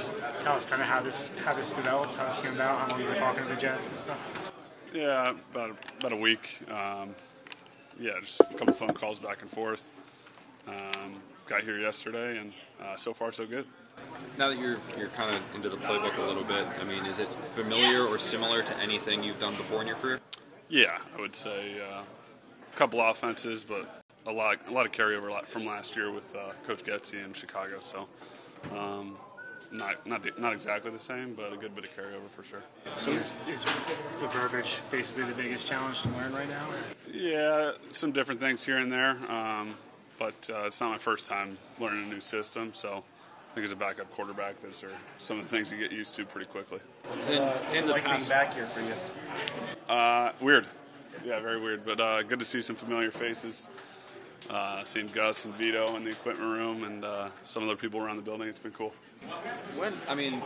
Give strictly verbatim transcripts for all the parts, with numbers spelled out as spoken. just tell us kind of how this how this developed, how this came about, how long you were talking to the Jets and stuff? Yeah, about a, about a week. Um, yeah, just a couple phone calls back and forth. Um, got here yesterday, and uh, so far so good. Now that you're you're kind of into the playbook a little bit, I mean, is it familiar or similar to anything you've done before in your career? Yeah, I would say uh, a couple offenses, but a lot a lot of carryover from last year with uh, Coach Getsy in Chicago. So um, not not the, not exactly the same, but a good bit of carryover for sure. So is, is the verbiage basically the biggest challenge to learn right now? Or? Yeah, some different things here and there, um, but uh, it's not my first time learning a new system, so. I think as a backup quarterback, those are some of the things you get used to pretty quickly. What's it, uh, what's it like being back here for you? Uh, weird. Yeah, very weird. But uh, good to see some familiar faces. Uh, seeing Gus and Vito in the equipment room and uh, some other people around the building. It's been cool. When, I mean,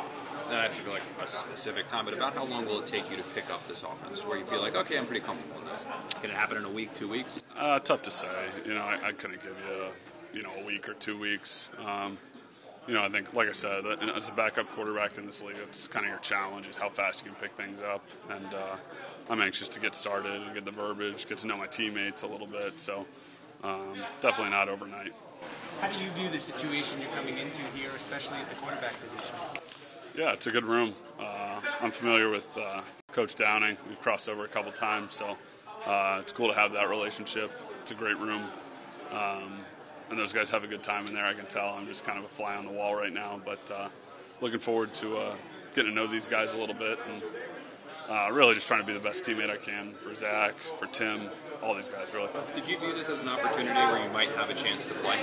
not actually like a specific time, but about how long will it take you to pick up this offense where you feel like, okay, I'm pretty comfortable in this? Can it happen in a week, two weeks? Uh, tough to say. You know, I, I couldn't give you, a, you know, a week or two weeks. Um, You know, I think, like I said, as a backup quarterback in this league, it's kind of your challenge is how fast you can pick things up. And uh, I'm anxious to get started and get the verbiage, get to know my teammates a little bit. So um, definitely not overnight. How do you view the situation you're coming into here, especially at the quarterback position? Yeah, it's a good room. Uh, I'm familiar with uh, Coach Downing. We've crossed over a couple times, so uh, it's cool to have that relationship. It's a great room. Um, And those guys have a good time in there, I can tell. I'm just kind of a fly on the wall right now. But uh, looking forward to uh, getting to know these guys a little bit. And uh, really just trying to be the best teammate I can for Zach, for Tim, all these guys, really. Did you view this as an opportunity where you might have a chance to play?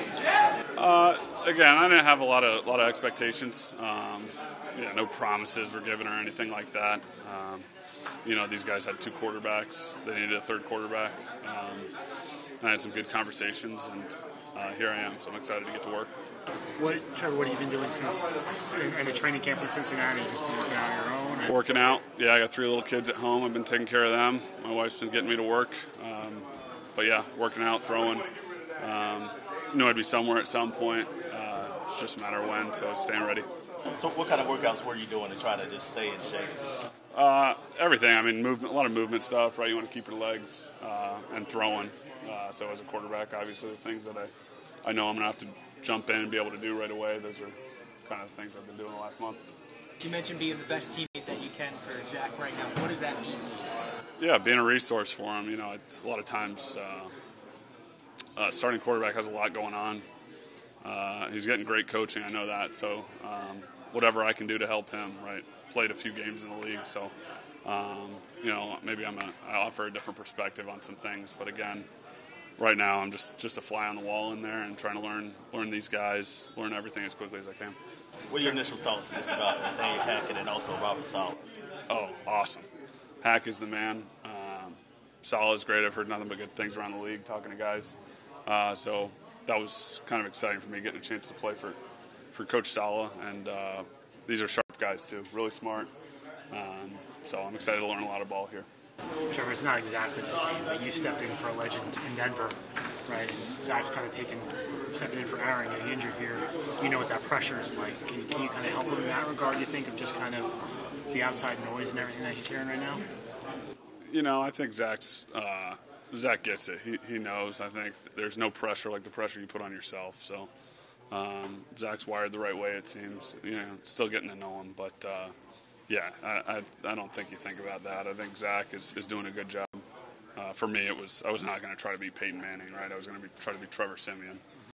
Uh, again, I didn't have a lot of, lot of expectations. Um, yeah, no promises were given or anything like that. Um, you know, these guys had two quarterbacks. They needed a third quarterback. Um, and I had some good conversations and... Uh, here I am, so I'm excited to get to work. What, Trevor, what have you been doing since in, in the training camp in Cincinnati? Just been working out on your own? Or? Working out. Yeah, I got three little kids at home. I've been taking care of them. My wife's been getting me to work. Um, but, yeah, working out, throwing. Um, knew I'd be somewhere at some point. Uh, it's just a matter of when, so staying ready. So what kind of workouts were you doing to try to just stay in shape? Uh, everything. I mean, movement, a lot of movement stuff, right? You want to keep your legs uh, and throwing. Uh, so as a quarterback, obviously the things that I, I know I'm going to have to jump in and be able to do right away, those are kind of the things I've been doing the last month. You mentioned being the best teammate that you can for Zach right now. What does that mean to you? Yeah, being a resource for him. You know, it's a lot of times uh, uh, starting quarterback has a lot going on. Uh, he's getting great coaching, I know that. So um, whatever I can do to help him, right? Played a few games in the league, so um, you know, maybe I'm a, I offer a different perspective on some things. But again, right now, I'm just, just a fly on the wall in there and trying to learn learn these guys, learn everything as quickly as I can. What are your initial thoughts just about Nathaniel Hackett and also Robert Sala? Oh, awesome. Hack is the man. Um, Sala is great. I've heard nothing but good things around the league talking to guys. Uh, so that was kind of exciting for me, getting a chance to play for, for Coach Sala. And uh, these are sharp guys, too, really smart. Um, so I'm excited to learn a lot of ball here. Trevor, it's not exactly the same, but you stepped in for a legend in Denver, right? And Zach's kind of taken, stepping in for Aaron, getting injured here. You know what that pressure is like. Can you, can you kind of help him in that regard, you think, of just kind of the outside noise and everything that he's hearing right now? You know, I think Zach's, uh, Zach gets it. He, he knows, I think, there's no pressure like the pressure you put on yourself. So um, Zach's wired the right way, it seems. You know, still getting to know him, but... Uh, Yeah, I, I I don't think you think about that. I think Zach is, is doing a good job. Uh, for me, it was I was not going to try to be Peyton Manning, right? I was going to be try to be Trevor Siemian.